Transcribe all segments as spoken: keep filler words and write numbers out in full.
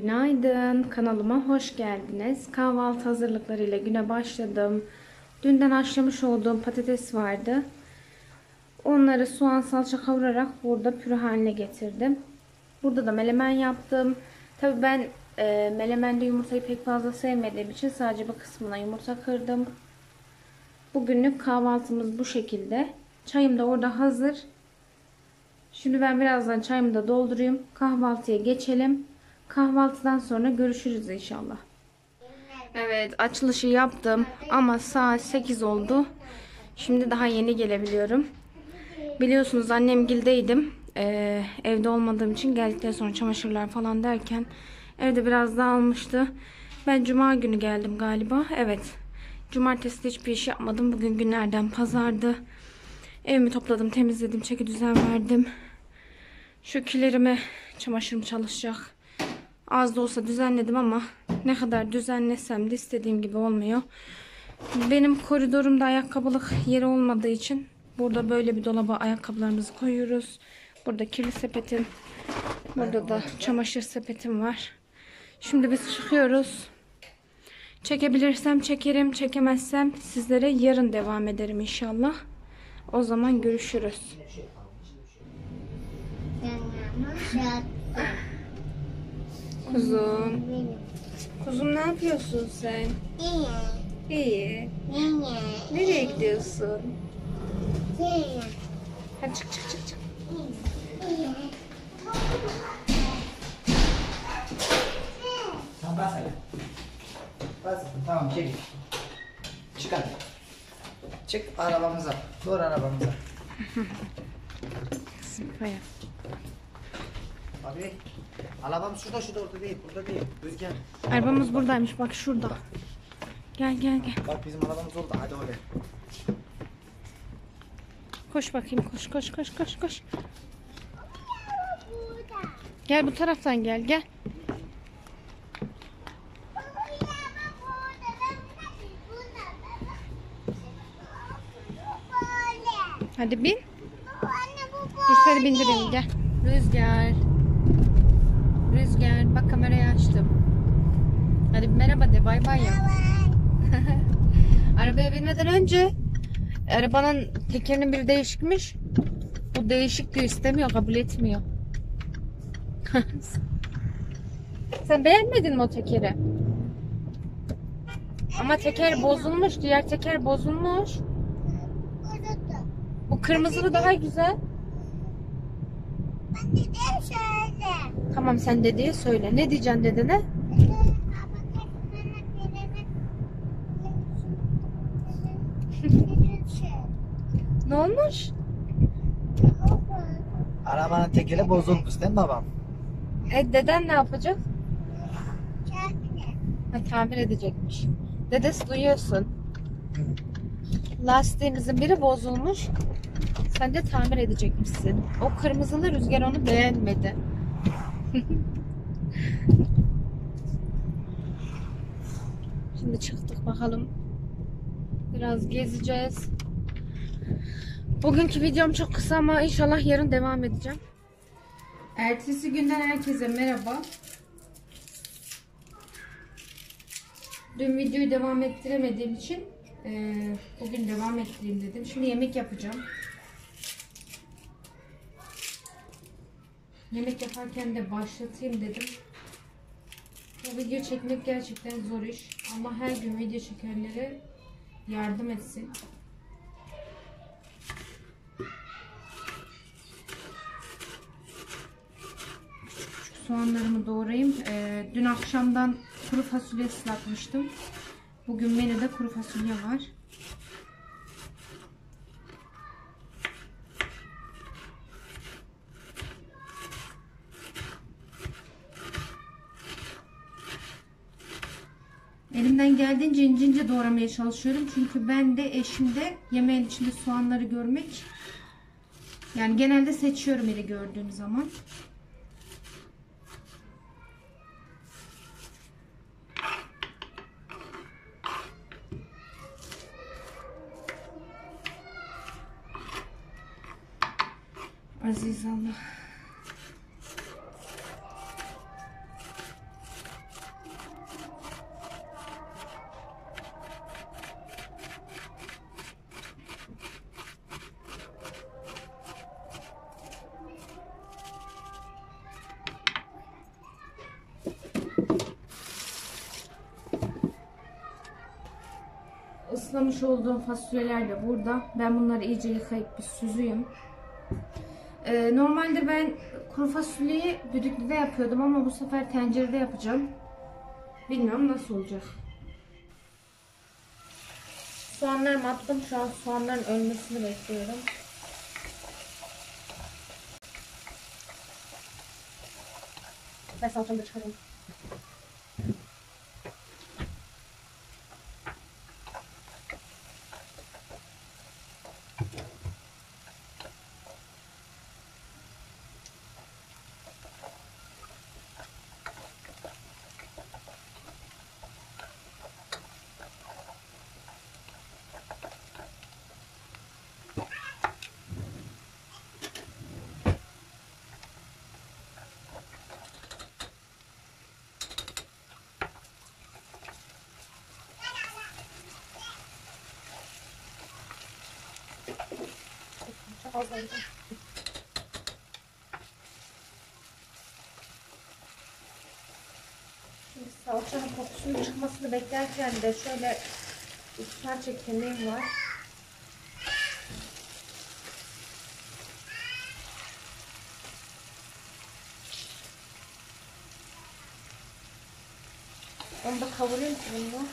Günaydın, kanalıma hoş geldiniz. Kahvaltı hazırlıklarıyla güne başladım. Dünden haşlamış olduğum patates vardı. Onları soğan salça kavurarak burada püre haline getirdim. Burada da melemen yaptım. Tabii ben e, melemende yumurtayı pek fazla sevmediğim için sadece bir kısmına yumurta kırdım. Bugünlük kahvaltımız bu şekilde. Çayım da orada hazır. Şimdi ben birazdan çayımı da doldurayım. Kahvaltıya geçelim. Kahvaltıdan sonra görüşürüz inşallah. Evet, açılışı yaptım ama saat sekiz oldu. Şimdi daha yeni gelebiliyorum. Biliyorsunuz annemgildeydim. Ee, evde olmadığım için geldikten sonra çamaşırlar falan derken evde biraz dağılmıştı. Ben cuma günü geldim galiba. Evet. Cumartesi de hiçbir iş yapmadım. Bugün günlerden pazardı. Evimi topladım, temizledim, çeki düzen verdim. Şu kilerime çamaşırım çalışacak. Az da olsa düzenledim ama ne kadar düzenlesem de istediğim gibi olmuyor. Benim koridorumda ayakkabılık yeri olmadığı için burada böyle bir dolaba ayakkabılarımızı koyuyoruz. Burada kirli sepetim, burada da çamaşır sepetim var. Şimdi biz çıkıyoruz. Çekebilirsem çekerim, çekemezsem sizlere yarın devam ederim inşallah. O zaman görüşürüz. Kuzum. Kuzum ne yapıyorsun sen? İyi. İyi. İyi. Nereye gidiyorsun? İyi. Hadi çık çık çık çık. İyi. Tamam bas hadi. Bas. Tamam çek. Çık hadi. Çık arabamıza. Doğru arabamıza. Süper. Abi. Arabam şurada, şurada, orada değil, burada değil. Özgen. Arabamız buradaymış, bak şurada. Gel, gel, gel. Bak bizim arabamız oldu, hadi oraya. Koş bakayım, koş, koş, koş, koş, koş. Gel bu taraftan gel, gel. Hadi bin. Dur seni bindireyim, gel. Rüzgar. Rüzgar bak kamerayı açtım. Hadi merhaba de bay bay ya. Arabaya binmeden önce arabanın tekerinin biri değişikmiş. Bu değişik diyor, istemiyor, kabul etmiyor. Sen beğenmedin mi o tekeri? Ama teker bozulmuş, diğer teker bozulmuş. Bu kırmızılı daha güzel. Ben dedeye söyle. Tamam sen dedeye söyle. Ne diyeceksin dedene? Ne olmuş? Arabanın tekeri bozulmuş değil mi babam? E deden ne yapacak? Ha, tamir edecekmiş. Dedesi duyuyorsun. Lastiğimizin biri bozulmuş. Sen de tamir edecekmişsin. O kırmızılı Rüzgar onu beğenmedi. Şimdi çıktık bakalım. Biraz gezeceğiz. Bugünkü videom çok kısa ama inşallah yarın devam edeceğim. Ertesi günden herkese merhaba. Dün videoyu devam ettiremediğim için e, bugün devam ettireyim dedim. Şimdi yemek yapacağım. Yemek yaparken de başlatayım dedim. Bu video çekmek gerçekten zor iş. Ama her gün video çekenlere yardım etsin. Küçük küçük soğanlarımı doğrayayım. Ee, dün akşamdan kuru fasulye ıslatmıştım. Bugün menüde kuru fasulye var. Elimden geldiğince ince ince doğramaya çalışıyorum. Çünkü ben de eşim de yemeğin içinde soğanları görmek. Yani genelde seçiyorum eli gördüğüm zaman. Aziz Allah. ıslamış olduğum fasulyeler de burada. Ben bunları iyice yıkayıp bir süzüyüm. Ee, normalde ben kuru fasulyeyi düdüklüde yapıyordum ama bu sefer tencerede yapacağım. Bilmiyorum nasıl olacak. Soğanlarımı attım. Şu an soğanların ölmesini bekliyorum. Ben salçamı da çıkarayım. Şimdi salçanın kokusunun çıkmasını beklerken de şöyle bir parça kemiğim var. Onu da kavurayım ki bunu.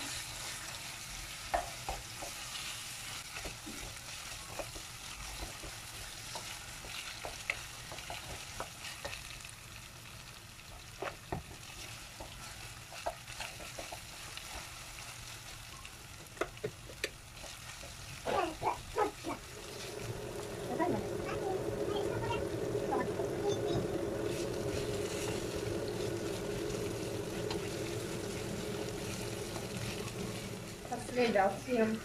Şurayı da atayım.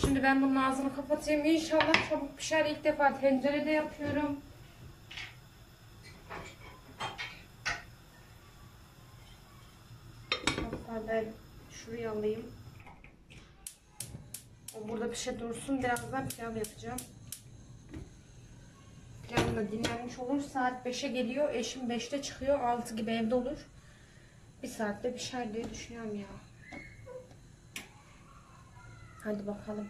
Şimdi ben bunun ağzını kapatayım. İnşallah çabuk pişer. İlk defa tencerede yapıyorum. Hatta ben şurayı alayım. O burada pişe dursun. Birazdan pilav yapacağım. Pilavım da dinlenmiş olur. Saat beşe geliyor. Eşim beşte çıkıyor. altı gibi evde olur. Bir saatte pişer diye düşünüyorum ya. Hadi bakalım.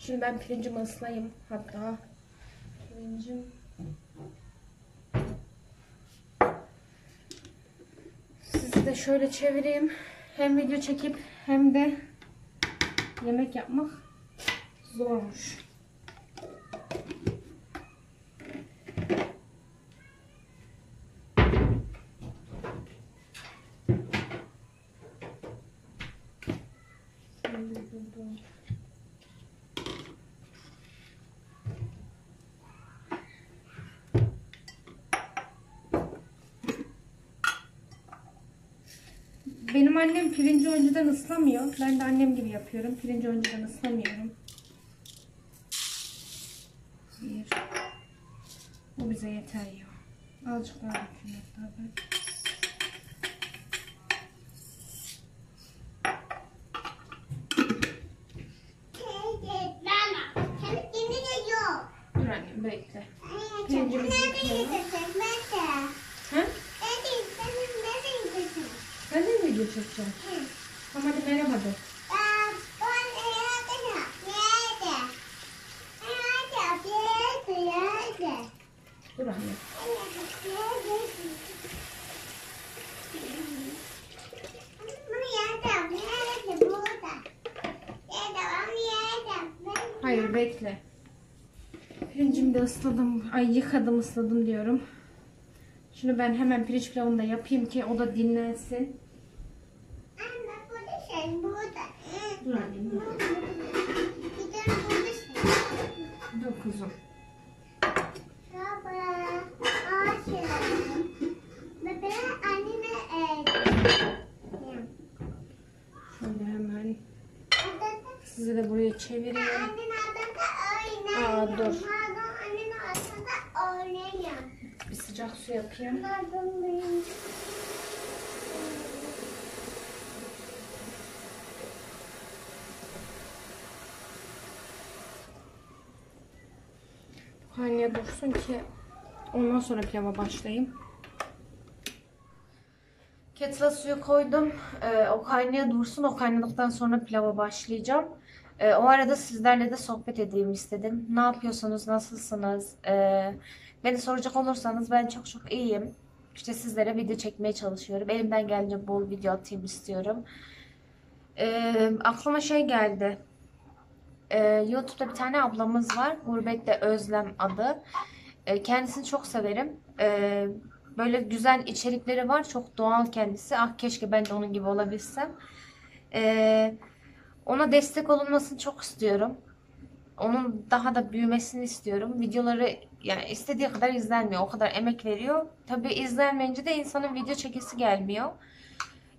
Şimdi ben pirincimi ıslayayım. Hatta pirincim sizi de şöyle çevireyim. Hem video çekip hem de yemek yapmak zormuş. Benim annem pirinci önceden ıslamıyor. Ben de annem gibi yapıyorum. Pirinci önceden ıslamıyorum. Bir. Bu bize yeter ya. Azıcık daha döküyorum hatta ben. Dur annem bekle. Pirincimizi yıkayalım. Çekeceğim. Tamam hadi merhaba de. Dur anne. bekle. Pirincimi de ısladım. Ay yıkadım ısladım diyorum. Şunu ben hemen pirinç pilavını da yapayım ki o da dinlensin. Anne burada şey burada. Dur annem dur. Bir de burada şey. Dur kuzum. Baba. Aşkım. Baba anneme şöyle hemen. Sizi de buraya çevireyim. Aa dur. Bir sıcak su yapayım. Buharlıya dursun ki ondan sonra pilava başlayayım. Kettle'a suyu koydum. Ee, o kaynaya dursun. O kaynadıktan sonra pilava başlayacağım. Ee, o arada sizlerle de sohbet edeyim istedim. Ne yapıyorsunuz? Nasılsınız? Ee, beni soracak olursanız ben çok çok iyiyim. İşte sizlere video çekmeye çalışıyorum. Elimden gelince bol video atayım istiyorum. Ee, aklıma şey geldi. Ee, YouTube'da bir tane ablamız var. Gurbette Özlem adı. Ee, kendisini çok severim. Ee, Böyle güzel içerikleri var. Çok doğal kendisi. Ah keşke ben de onun gibi olabilsem. Ee, ona destek olunmasını çok istiyorum. Onun daha da büyümesini istiyorum. Videoları yani istediği kadar izlenmiyor. O kadar emek veriyor. Tabii izlenmeyince de insanın video çekisi gelmiyor.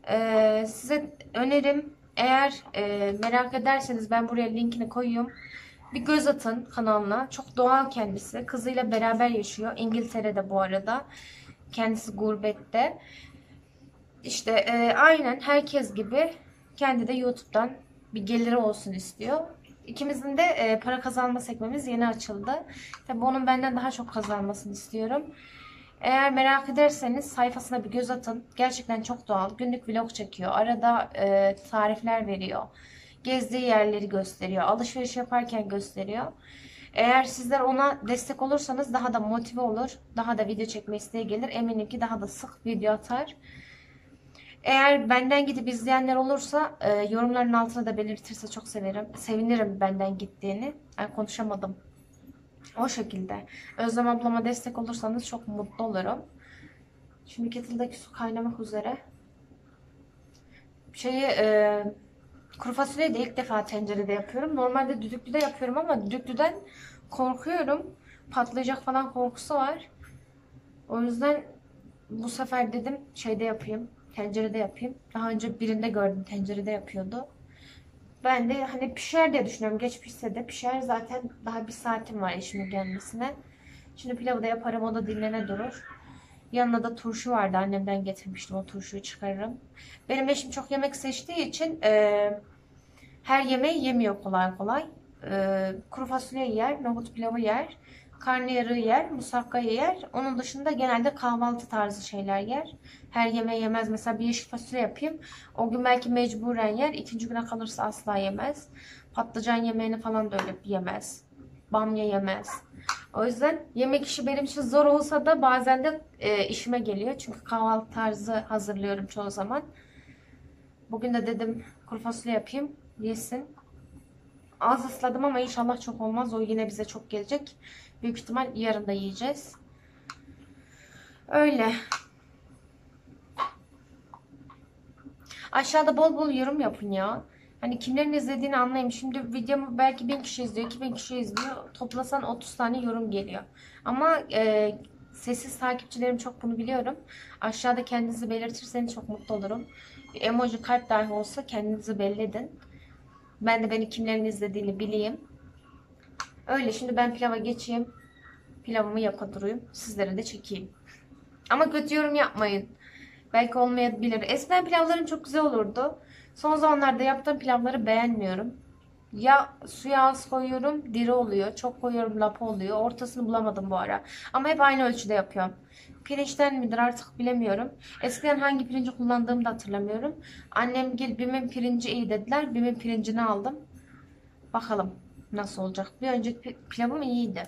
Ee, size önerim. Eğer e, merak ederseniz ben buraya linkini koyayım. Bir göz atın kanalına. Çok doğal kendisi. Kızıyla beraber yaşıyor. İngiltere'de bu arada. Kendisi gurbette. İşte e, aynen herkes gibi kendi de YouTube'dan bir geliri olsun istiyor. İkimizin de e, para kazanma sekmemiz yeni açıldı. Tabii onun benden daha çok kazanmasını istiyorum. Eğer merak ederseniz sayfasına bir göz atın. Gerçekten çok doğal. Günlük vlog çekiyor. Arada e, tarifler veriyor. Gezdiği yerleri gösteriyor. Alışveriş yaparken gösteriyor. Eğer sizler ona destek olursanız daha da motive olur. Daha da video çekme isteği gelir. Eminim ki daha da sık video atar. Eğer benden gidip izleyenler olursa e, yorumların altına da belirtirse çok severim. Sevinirim benden gittiğini. Ay, konuşamadım. O şekilde. Özlem ablama destek olursanız çok mutlu olurum. Şimdi kettle'daki su kaynamak üzere. Şeyi... E, Kuru fasulyeyi de ilk defa tencerede yapıyorum. Normalde düdüklüde yapıyorum ama düdüklüden korkuyorum. Patlayacak falan korkusu var. O yüzden bu sefer dedim şeyde yapayım. Tencerede yapayım. Daha önce birinde gördüm tencerede yapıyordu. Ben de hani pişer diye düşünüyorum. Geç pişse de pişer. Zaten daha bir saatim var eşimin gelmesine. Şimdi pilavı da yaparım. O da dinlene durur. Yanına da turşu vardı. Annemden getirmiştim. O turşuyu çıkarırım. Benim eşim çok yemek seçtiği için e, her yemeği yemiyor kolay kolay. E, kuru fasulye yer, nohut pilavı yer, karnıyarığı yer, musakkayı yer. Onun dışında genelde kahvaltı tarzı şeyler yer. Her yemeği yemez. Mesela bir yeşil fasulye yapayım. O gün belki mecburen yer. İkinci güne kalırsa asla yemez. Patlıcan yemeğini falan da öyle yemez. Bamya yemez. O yüzden yemek işi benim için zor olsa da bazen de e, işime geliyor. Çünkü kahvaltı tarzı hazırlıyorum çoğu zaman. Bugün de dedim kuru fasulye yapayım. Yesin. Az ısladım ama inşallah çok olmaz. O yine bize çok gelecek. Büyük ihtimal yarın da yiyeceğiz. Öyle. Aşağıda bol bol yorum yapın ya. Hani kimlerin izlediğini anlayayım. Şimdi videomu belki bin kişi izliyor, iki bin kişi izliyor. Toplasan otuz tane yorum geliyor. Ama e, sessiz takipçilerim çok, bunu biliyorum. Aşağıda kendinizi belirtirseniz çok mutlu olurum. Bir emoji kalp dahi olsa kendinizi belli edin. Ben de beni kimlerin izlediğini bileyim. Öyle, şimdi ben pilava geçeyim. Pilavımı yapa durayım. Sizlere de çekeyim. Ama kötü yorum yapmayın. Belki olmayabilir. Eskiden pilavlarım çok güzel olurdu. Son zamanlarda yaptığım pilavları beğenmiyorum. Ya suya az koyuyorum, diri oluyor. Çok koyuyorum, lapa oluyor. Ortasını bulamadım bu ara. Ama hep aynı ölçüde yapıyorum. Pirinçten midir artık bilemiyorum. Eskiden hangi pirinci kullandığımı da hatırlamıyorum. Annem gel Bim'in pirinci iyi dediler. Bim'in pirincini aldım. Bakalım nasıl olacak. Bir önceki pilavım iyiydi.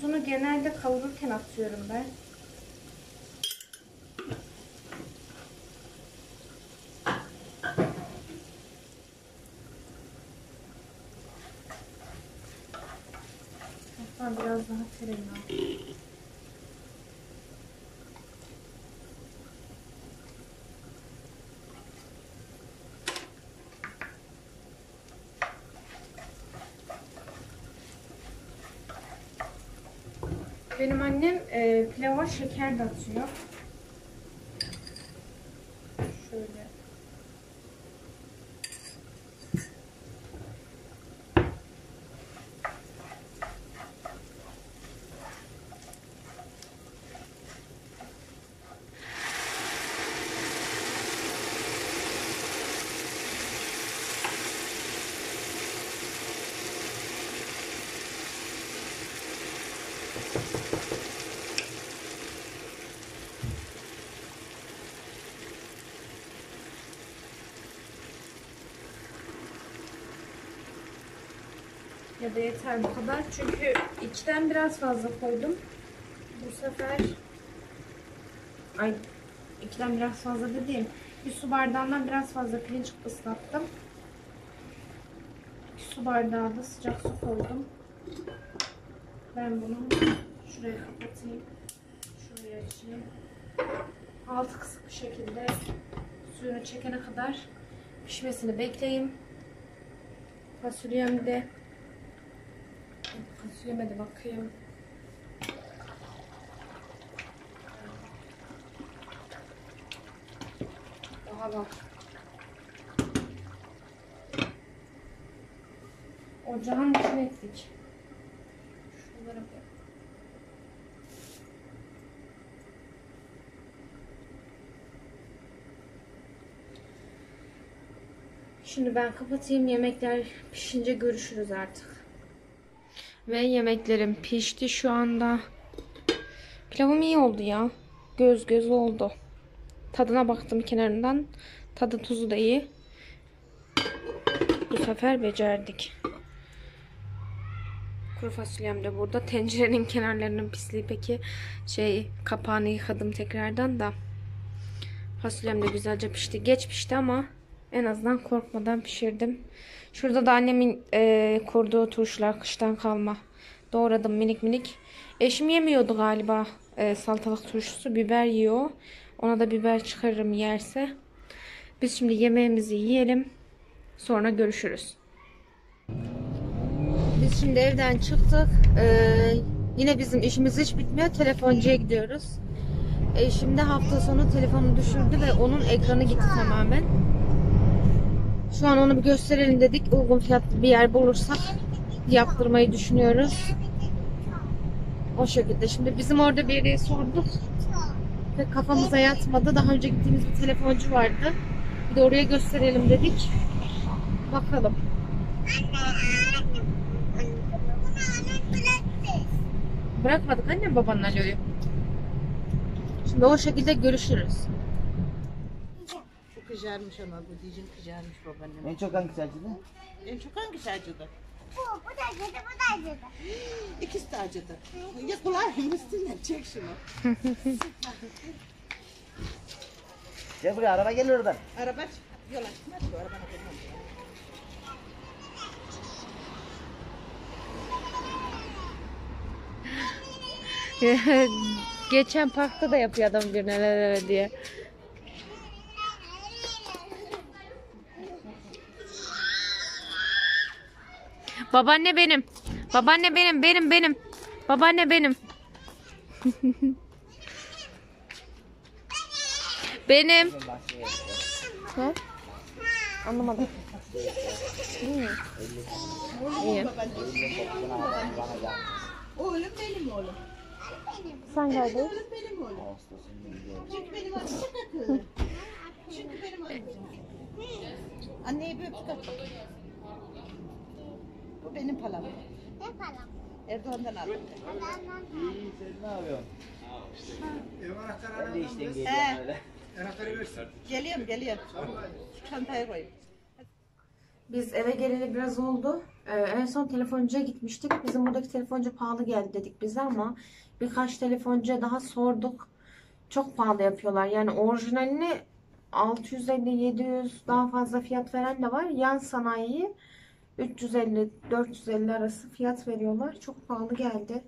Tuzunu genelde kavururken atıyorum ben. Hatta biraz daha tereyağı. Benim annem e, pilava şeker de atıyor. Şöyle. Ya da yeter bu kadar. Çünkü içten biraz fazla koydum. Bu sefer ay içten biraz fazla dediğim bir su bardağından biraz fazla pirinç ıslattım. Bir su bardağı da sıcak su koydum. Ben bunu şuraya kapatayım. Şuraya açayım. Altı kısık bir şekilde suyunu çekene kadar pişmesini bekleyeyim. Fasulyem de Fasulyeme de bakayım. Daha bak. Ocağın içine ettik. Şunları koyalım. Şimdi ben kapatayım. Yemekler pişince görüşürüz artık. Ve yemeklerim pişti şu anda. Pilavım iyi oldu ya. Göz göz oldu. Tadına baktım kenarından. Tadı tuzu da iyi. Bu sefer becerdik. Kuru fasulyem de burada. Tencerenin kenarlarının pisliği peki. Şey kapağını yıkadım tekrardan da. Fasulyem de güzelce pişti. Geç pişti ama en azından korkmadan pişirdim. Şurada da annemin e, kurduğu turşular kıştan kalma. Doğradım minik minik. Eşim yemiyordu galiba e, salatalık turşusu. Biber yiyor. Ona da biber çıkarırım yerse. Biz şimdi yemeğimizi yiyelim. Sonra görüşürüz. Biz şimdi evden çıktık. Ee, yine bizim işimiz hiç bitmiyor. Telefoncuya gidiyoruz. Eşim de hafta sonu telefonu düşürdü ve onun ekranı gitti tamamen. Şu an onu bir gösterelim dedik. Uygun fiyatlı bir yer bulursak yaptırmayı düşünüyoruz. O şekilde. Şimdi bizim orada bir yere sorduk. Ve kafamıza yatmadı. Daha önce gittiğimiz bir telefoncu vardı. Bir de oraya gösterelim dedik. Bakalım. Bırakmadık annem babanın aloyu. Şimdi o şekilde görüşürüz. Kızarmış ama bu dişin kızarmış babaannem. En çok hangisi acıdı? En çok hangisi acıdı? Bu, bu da acıdı, bu da acıdı. İkisi de acıdı. Ya kulağımın üstünden çek şunu. Gel buraya, araba geliyor oradan. Araba yol açmaz bu arabana gelmez. Geçen parkta da yapıyor adam bir neler diye. Babaanne benim. Babaanne benim, benim, benim. Babaanne benim. Benim. Ne? Anlamadım. İyi. İyi. Oğlum benim oğlum. Sen geldin. Oğlum benim oğlum. Çünkü benim oğlum. Çünkü benim oğlum. Anneyi bir öptük. Bu benim palam. Ne palam? Erdoğan'dan aldım. İyi, sen ne yapıyorsun? Ev anahtarı alalım. Ben de işten geliyorum öyle. Anahtarı versin. Geliyorum, geliyorum. Çantayı koyayım. Biz eve geleli biraz oldu. Ee, en son telefoncuya gitmiştik. Bizim buradaki telefoncu pahalı geldi dedik bize ama birkaç telefoncuya daha sorduk. Çok pahalı yapıyorlar. Yani orijinalini altı yüz elli yedi yüz daha fazla fiyat veren de var. Yan sanayiyi üç yüz elli dört yüz elli arası fiyat veriyorlar. Çok pahalı geldi.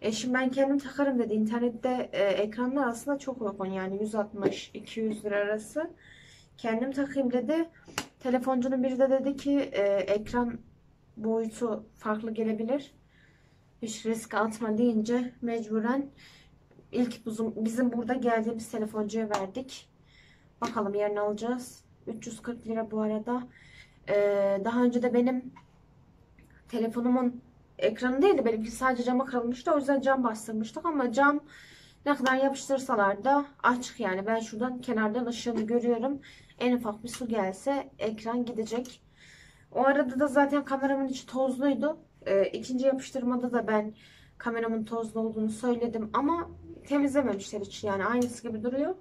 E şimdi ben kendim takarım dedi. İnternette e, ekranlar aslında çok uygun. Yani yüz altmış iki yüz lira arası. Kendim takayım dedi. Telefoncunun biri de dedi ki e, ekran boyutu farklı gelebilir. Hiç riske atma deyince mecburen ilk bizim, bizim burada geldiğimiz telefoncuya verdik. Bakalım yarın alacağız. üç yüz kırk lira bu arada. Ee, daha önce de benim telefonumun ekranı değildi. Benimki sadece cama kırılmıştı. O yüzden cam bastırmıştık ama cam ne kadar yapıştırsalar da açık yani. Ben şuradan kenardan ışığını görüyorum. En ufak bir su gelse ekran gidecek. O arada da zaten kameramın içi tozluydu. Ee, ikinci yapıştırmada da ben kameramın tozlu olduğunu söyledim ama temizlememişler hiç. Yani aynısı gibi duruyor.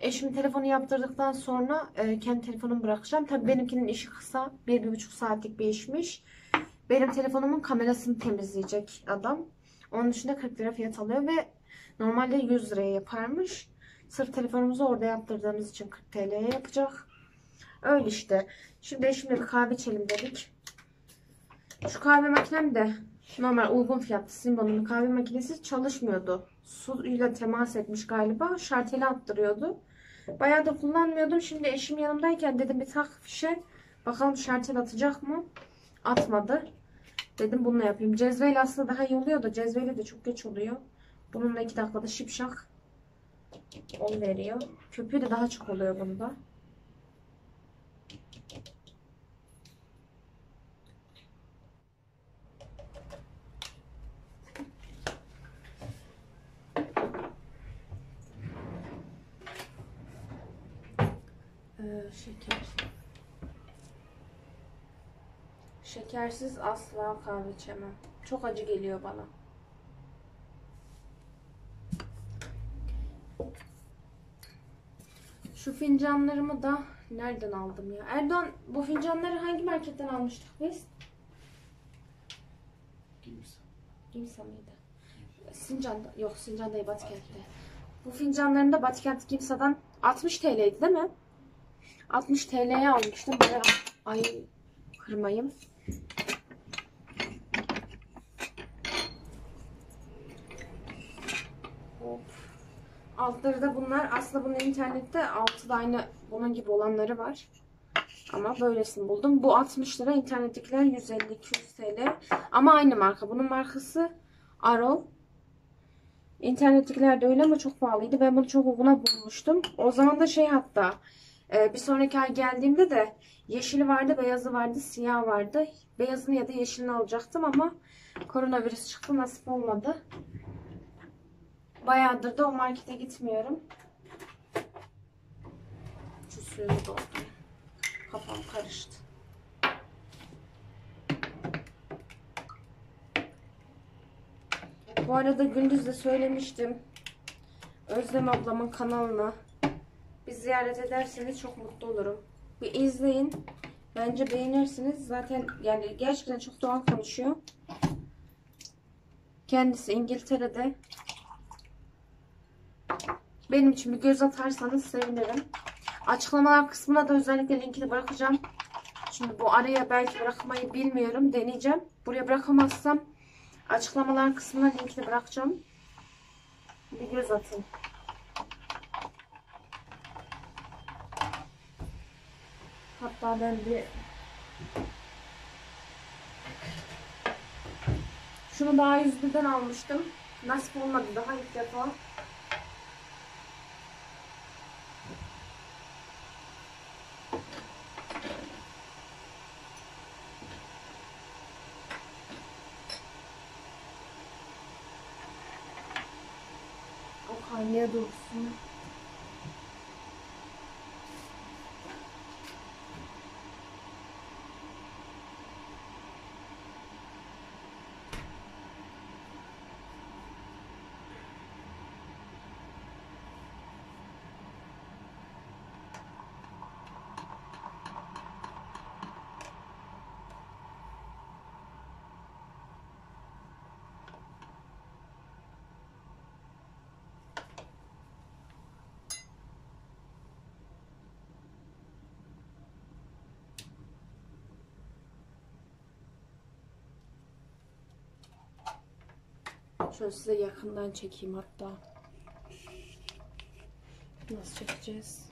E şimdi telefonu yaptırdıktan sonra e, kendi telefonumu bırakacağım. Tabii benimkinin işi kısa. bir bir buçuk saatlik bir işmiş. Benim telefonumun kamerasını temizleyecek adam. Onun dışında kırk lira fiyat alıyor ve normalde yüz liraya yaparmış. Sırf telefonumuzu orada yaptırdığımız için kırk T L'ye yapacak. Öyle işte. Şimdi eşimle bir kahve içelim dedik. Şu kahve makinem de normal uygun fiyatlı Simbo'nun kahve makinesi çalışmıyordu. Suyla temas etmiş galiba. Şarteli attırıyordu. Bayağı da kullanmıyordum. Şimdi eşim yanımdayken dedim bir tak fişe. Bakalım şartel atacak mı? Atmadı. Dedim bununla yapayım. Cezveyle aslında daha iyi oluyor da cezveyle de çok geç oluyor. Bununla iki dakikada şipşak on veriyor. Köpüğü de daha çok oluyor bunda. Şeker. Şekersiz asla kahve içemem. Çok acı geliyor bana. Şu fincanlarımı da nereden aldım ya? Erdoğan, bu fincanları hangi marketten almıştık biz? Gimsa. Gimsa mıydı? Sincan'da, yok Sincan değil, Batıkent'te. Bu fincanlarını da Batıkent Gimsa'dan altmış T L'ydi değil mi? altmış T L'ye almıştım. Böyle, ay kırmayayım. Hop. Altları da bunlar. Aslında bunun internette altı da aynı bunun gibi olanları var. Ama böylesini buldum. Bu altmış lira. İnternettekiler yüz elli iki yüz T L. Ama aynı marka. Bunun markası Arol. İnternettekiler de öyle ama çok pahalıydı. Ben bunu çok uyguna bulmuştum. O zaman da şey hatta... Bir sonraki ay geldiğimde de yeşili vardı, beyazı vardı, siyah vardı. Beyazını ya da yeşilini alacaktım ama koronavirüs çıktı, nasip olmadı. Bayağıdır da o markete gitmiyorum. Şu suyu doldurayım. Kafam karıştı. Bu arada gündüz de söylemiştim. Özlem ablamın kanalına ziyaret ederseniz çok mutlu olurum. Bir izleyin. Bence beğenirsiniz. Zaten yani gerçekten çok doğal konuşuyor. Kendisi İngiltere'de. Benim için bir göz atarsanız sevinirim. Açıklamalar kısmına da özellikle linkini bırakacağım. Şimdi bu araya belki bırakmayı bilmiyorum. Deneyeceğim. Buraya bırakamazsam açıklamalar kısmına linkini bırakacağım. Bir göz atın. Hatta ben bir şunu daha yüz birden almıştım. Nasip olmadı daha ilk defa. O kaynaya dursun. Şöyle size yakından çekeyim hatta. Nasıl çekeceğiz?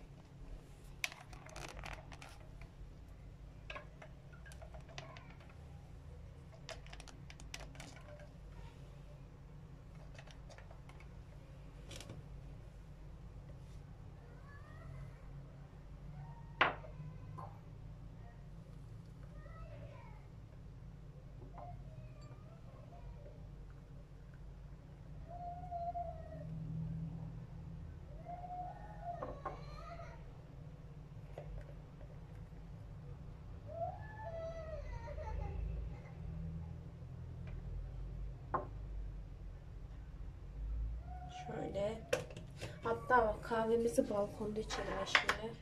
Şöyle. Hatta kahvemizi balkonda içelim şimdi.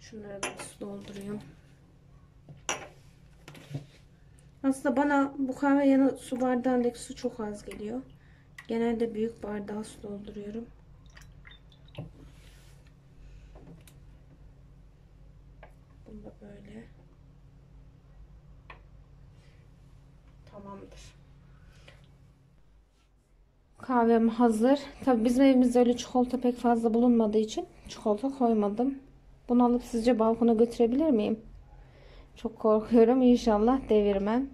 Şunları biraz dolduruyorum. Aslında bana bu kahve yanı su bardağındaki su çok az geliyor. Genelde büyük bardağa su dolduruyorum. Böyle. Tamamdır. Kahvem hazır. Tabii bizim evimizde öyle çikolata pek fazla bulunmadığı için çikolata koymadım. Bunu alıp sizce balkona götürebilir miyim? Çok korkuyorum. İnşallah devirmem.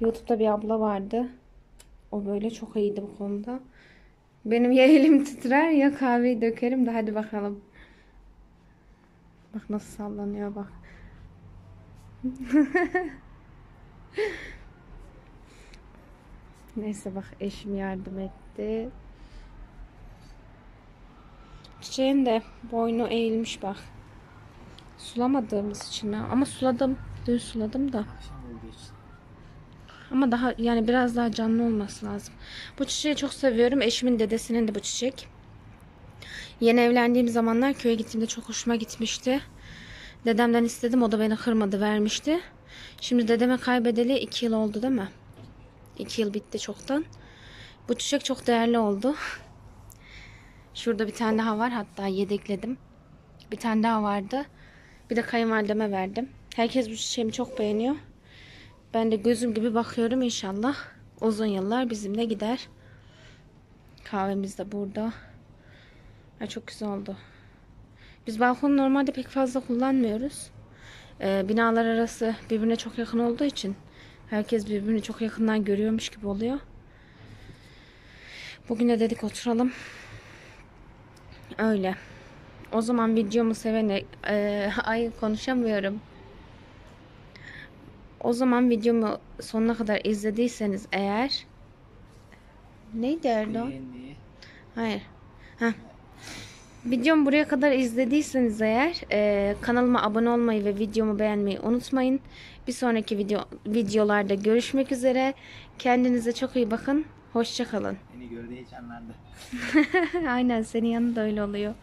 YouTube'da bir abla vardı. O böyle çok iyiydi bu konuda. Benim ya elim titrer ya kahveyi dökerim de hadi bakalım. Bak nasıl sallanıyor bak. Neyse bak eşim yardım etti. Çiçeğin de boynu eğilmiş bak. Sulamadığımız için ha. Ama suladım. Dün suladım da. Ama daha yani biraz daha canlı olması lazım. Bu çiçeği çok seviyorum. Eşimin dedesinin de bu çiçek. Yeni evlendiğim zamanlar köye gittiğimde çok hoşuma gitmişti. Dedemden istedim, o da beni kırmadı, vermişti. Şimdi dedeme kaybedeli iki yıl oldu değil mi? İki yıl bitti çoktan. Bu çiçek çok değerli oldu. Şurada bir tane daha var, hatta yedekledim. Bir tane daha vardı. Bir de kayınvalideme verdim. Herkes bu çiçeğimi çok beğeniyor. Ben de gözüm gibi bakıyorum, inşallah uzun yıllar bizimle gider. Kahvemiz de burada. Ay çok güzel oldu. Biz balkonu normalde pek fazla kullanmıyoruz. Ee, binalar arası birbirine çok yakın olduğu için herkes birbirini çok yakından görüyormuş gibi oluyor. Bugün de dedik oturalım. Öyle. O zaman videomu sevene e, ay konuşamıyorum. O zaman videomu sonuna kadar izlediyseniz eğer neydi Erdoğan? Hayır. Heh. Videomu buraya kadar izlediyseniz eğer e, kanalıma abone olmayı ve videomu beğenmeyi unutmayın. Bir sonraki video videolarda görüşmek üzere. Kendinize çok iyi bakın. Hoşça kalın. Seni gördü heyecanlandı. Aynen senin yanında öyle oluyor.